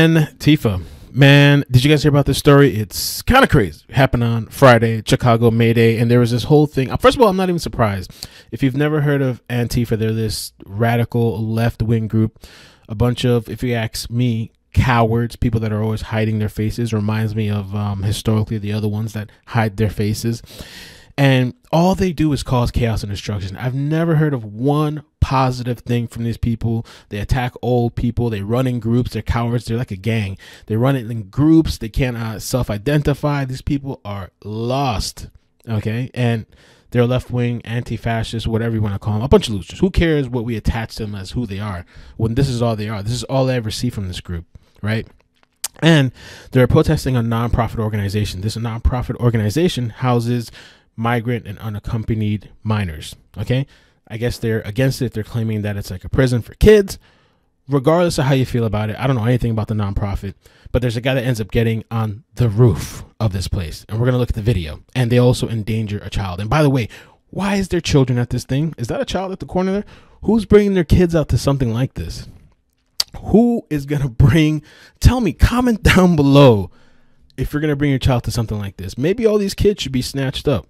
Antifa. Man, did you guys hear about this story? It's kind of crazy. It happened on Friday, Chicago, May Day, and there was this whole thing. First of all, I'm not even surprised. If you've never heard of Antifa, they're this radical left-wing group. A bunch of, if you ask me, cowards, people that are always hiding their faces. Reminds me of, historically, the other ones that hide their faces. And all they do is cause chaos and destruction. I've never heard of one positive thing from these people. They attack old people. They run in groups. They're cowards. They're like a gang. They run in groups. They can't self-identify. These people are lost. Okay. And they're left-wing, anti-fascist, whatever you want to call them. A bunch of losers. Who cares what we attach them as who they are when this is all they are? This is all I ever see from this group, right? And they're protesting a nonprofit organization. This nonprofit organization houses migrant and unaccompanied minors. Okay, I guess they're against it. They're claiming that it's like a prison for kids. Regardless of how you feel about it, I don't know anything about the nonprofit, but there's a guy that ends up getting on the roof of this place, and we're gonna look at the video. And they also endanger a child. And by the way, why is there children at this thing? Is that a child at the corner there? Who's bringing their kids out to something like this? Who is gonna bring, tell me, comment down below if you're gonna bring your child to something like this. Maybe all these kids should be snatched up.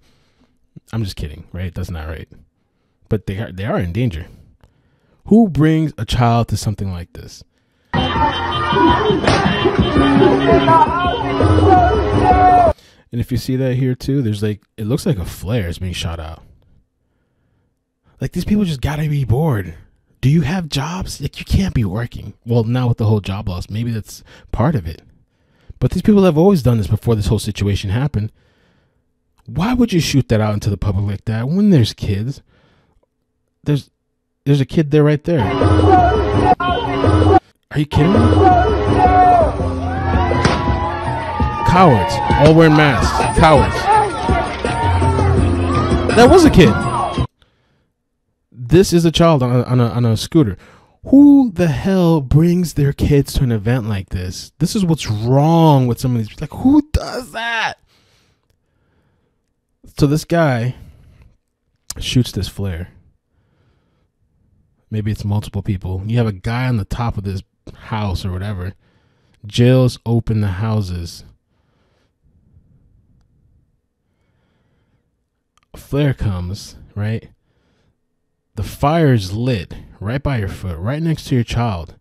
I'm just kidding, right? That's not right. But they are in danger. Who brings a child to something like this? And if you see that here too, there's like, it looks like a flare is being shot out. Like, these people just gotta be bored. Do you have jobs? Like, you can't be working. Well, now with the whole job loss, maybe that's part of it. But these people have always done this before this whole situation happened. Why would you shoot that out into the public like that when there's kids? There's a kid there right there. Are you kidding me? Cowards. All wearing masks. Cowards. That was a kid. This is a child on a scooter. Who the hell brings their kids to an event like this? This is what's wrong with some of these. Like, who does that? So this guy shoots this flare. Maybe it's multiple people. You have a guy on the top of this house or whatever. Jails open the houses. A flare comes, right? The fire's lit right by your foot, right next to your child.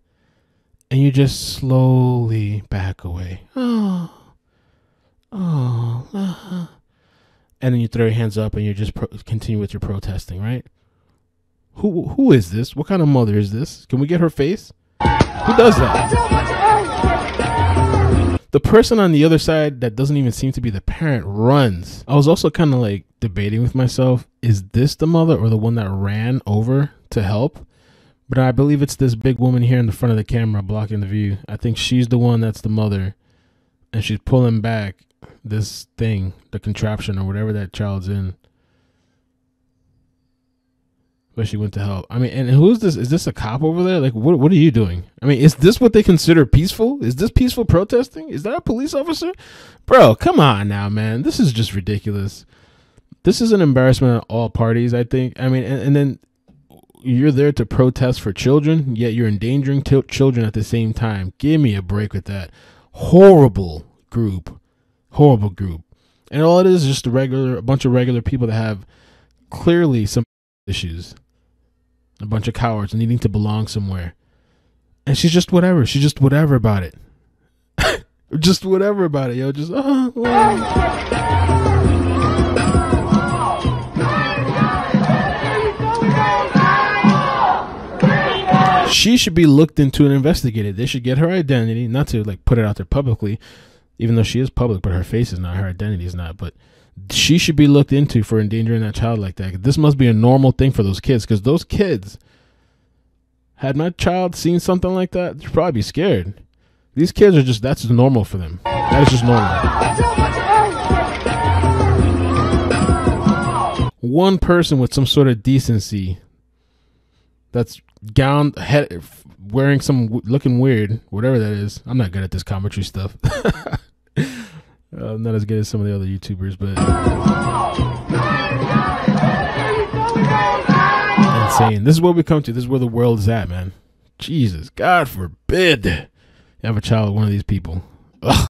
And you just slowly back away. And then you throw your hands up and you just continue with your protesting, right? Who is this? What kind of mother is this? Can we get her face? Who does that? The person on the other side that doesn't even seem to be the parent runs. I was also kind of like debating with myself, is this the mother or the one that ran over to help? But I believe it's this big woman here in the front of the camera blocking the view. I think she's the one that's the mother, and she's pulling back this thing, the contraption or whatever that child's in. But she went to help. I mean, and who's this? Is this a cop over there? Like, what are you doing? I mean, is this what they consider peaceful? Is this peaceful protesting? Is that a police officer? Bro, come on now, man. This is just ridiculous. This is an embarrassment of all parties, I think. I mean, and then you're there to protest for children, yet you're endangering children at the same time. Give me a break with that. Horrible group. Horrible group. And all it is just a bunch of regular people that have clearly some issues, a bunch of cowards needing to belong somewhere. And she's just whatever about it. Just whatever about it, yo. Just She should be looked into and investigated. They should get her identity, not to like put it out there publicly, even though she is public, but her face is not, her identity is not. But she should be looked into for endangering that child like that. This must be a normal thing for those kids, because those kids, had my child seen something like that, they'd probably be scared. These kids are just, that's normal for them. That is just normal. One person with some sort of decency that's gowned, head, wearing some, looking weird, whatever that is. I'm not good at this commentary stuff. I'm not as good as some of the other YouTubers, but insane. This is where we come to. This is where the world is at, man. Jesus, God forbid have a child with one of these people. Ugh.